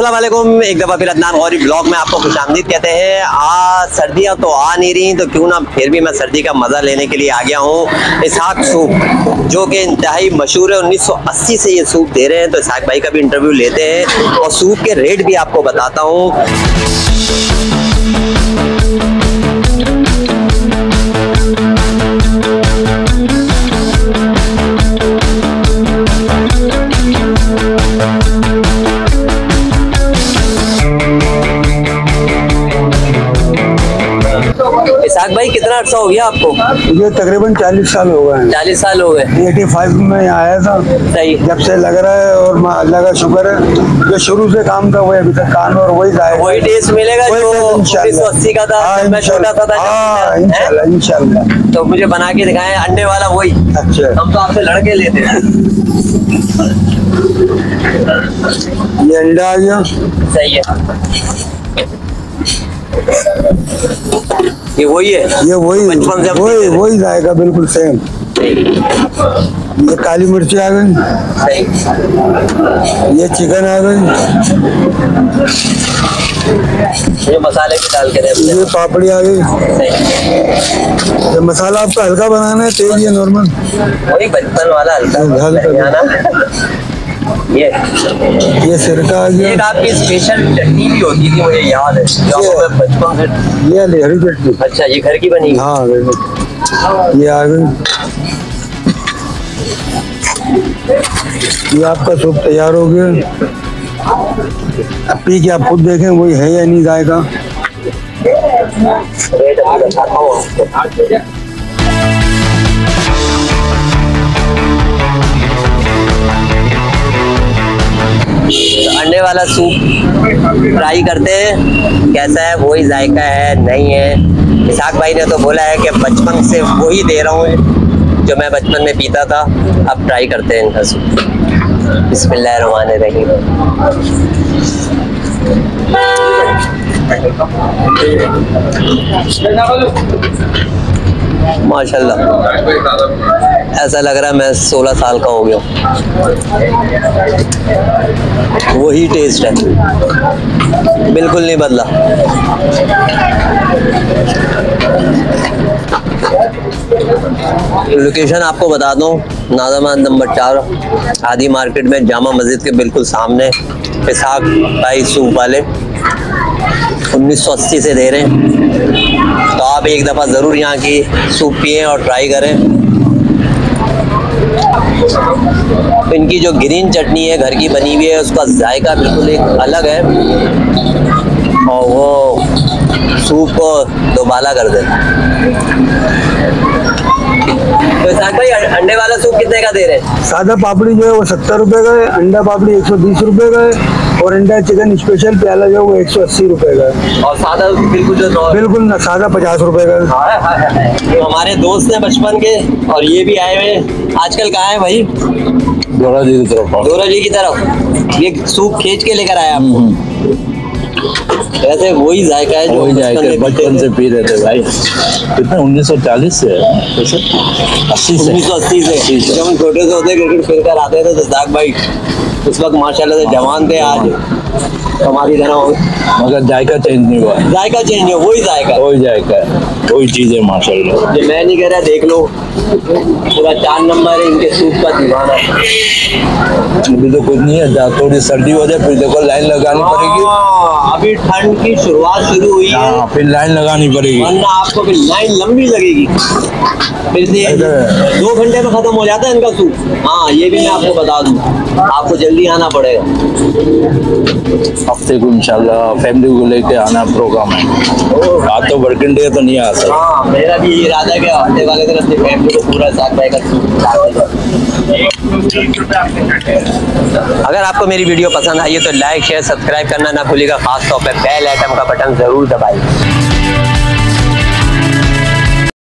अस्सलाम वालेकुम, एक दफ़ा फिर अदनान गौरी ब्लॉग में आपको खुशामदीद कहते हैं। सर्दियाँ तो आ नहीं रही, तो क्यों ना फिर भी मैं सर्दी का मज़ा लेने के लिए आ गया हूँ। इशाक सूप जो कि इंतहाई मशहूर है, 1980 से ये सूप दे रहे हैं, तो इशाक भाई का भी इंटरव्यू लेते हैं और सूप के रेट भी आपको बताता हूँ। इशाक भाई, कितना अर्सा हो गया आपको? ये तकरीबन 40 साल हो गए। 40 साल हो गए। 85 में आया था। सही। जब से लग रहा है और अल्लाह का शुक्र है, जो शुरू से काम था वही अभी तक काम और वही टेस्ट मिलेगा जो 1980 का था जब मैं छोटा था। इंशाल्लाह इंशाल्लाह। तो मुझे बना के दिखाएं अंडे वाला वही। अच्छा, हम तो आपसे लड़के लेते हैं। ये अंडा आ गया। सही है, ये वही है, ये वही बचपन से वही जाएगा, बिल्कुल सेम। ये काली मिर्ची आ गई, ये चिकन आ गई, ये मसाले भी डाल के, ये पापड़ी आ गई। ये मसाला आपका हल्का बनाना है, तेज या नॉर्मल? वही बचपन वाला हल्का। ये सिरका आ गया। एक आपकी स्पेशल चटनी भी होती थी, मुझे याद है बचपन से, ये हरी चटनी। अच्छा, ये घर की बनी? हाँ। ये आ गई। ये आपका सूप तैयार हो गया। अब पी के आप खुद देखें वही है या नहीं जाएगा। अंडे वाला सूप ट्राई करते हैं, कैसा है? वही जायका है नहीं है? इशाक भाई ने तो बोला है कि बचपन से वही दे रहा हूँ जो मैं बचपन में पीता था। अब ट्राई करते हैं इनका सूप। बिस्मिल्लाहिर्रहमानिर्रहीम। माशाल्लाह, ऐसा लग रहा है मैं 16 साल का हो गया हूँ। वही टेस्ट है, बिल्कुल नहीं बदला। लोकेशन आपको बता दूँ, नाज़िमाबाद नंबर 4 आदि मार्केट में, जामा मस्जिद के बिल्कुल सामने। इशाक भाई सूप वाले 1980 से दे रहे हैं, तो आप एक दफ़ा ज़रूर यहाँ की सूप पिएँ और ट्राई करें। इनकी जो ग्रीन चटनी है, घर की बनी हुई है, उसका जायका बिल्कुल एक अलग है और वो सूप को दोबाला कर देता है। तो इशाक भाई, अंडे वाला सूप कितने का दे रहे हैं? सादा पापड़ी जो है वो 70 रुपये का है, अंडा पापड़ी 120 रुपये का है और अंडा चिकन स्पेशल प्याला जो है वो 180 रुपये का है। और सादा बिल्कुल जो बिल्कुल ना, सादा 50 रुपये का है। हाँ हाँ, तो हमारे दोस्त हैं बचपन के और ये भी आए हुए हैं। आजकल कहाँ है भाई? दोराजी की तरफ। दोराजी की तरफ। ये सूप खींच के लेकर आया आपको? वैसे वही जायका है जो बचपन से पी रहे थे भाई। कितना? 1940 से 1980 से जब हम छोटे से होते क्रिकेट खेल कर आते थे तो इशाक भाई उस वक्त माशाल्लाह से जवान थे, आज हमारी तरह हो, मगर जायका चेंज नहीं हुआ। जायका चेंज नहीं हुआ, वही जायका, वही जायका, वही चीज़ है माशाल्लाह। ये मैं नहीं कह रहा, देख लो पूरा 4 नंबर है इनके सूप का दीवाना। अभी तो कुछ नहीं है, थोड़ी सर्दी हो जाए फिर देखो लाइन लगानी पड़ेगी। अभी ठंड की शुरुआत शुरू हुई है, फिर लाइन लगानी पड़ेगी, वरना आपको फिर लाइन लंबी लगेगी। फिर से 2 घंटे में खत्म हो जाता है इनका सूप। हाँ, ये भी मैं आपको बता दूँ, आपको जल्दी आना पड़ेगा। हफ्ते को इंशाल्लाह फैमिली को लेके आना प्रोग्राम है। आप तो वर्किंग डे तो नहीं आ सकते। हाँ, मेरा भी ये इरादा है कि हफ्ते वाले दिन अपनी फैमिली को पूरा साथ पाएगा। अगर आपको मेरी वीडियो पसंद आई है तो लाइक शेयर सब्सक्राइब करना ना भूलिएगा, खासतौर पर बेल आइकन का बटन जरूर दबाइए।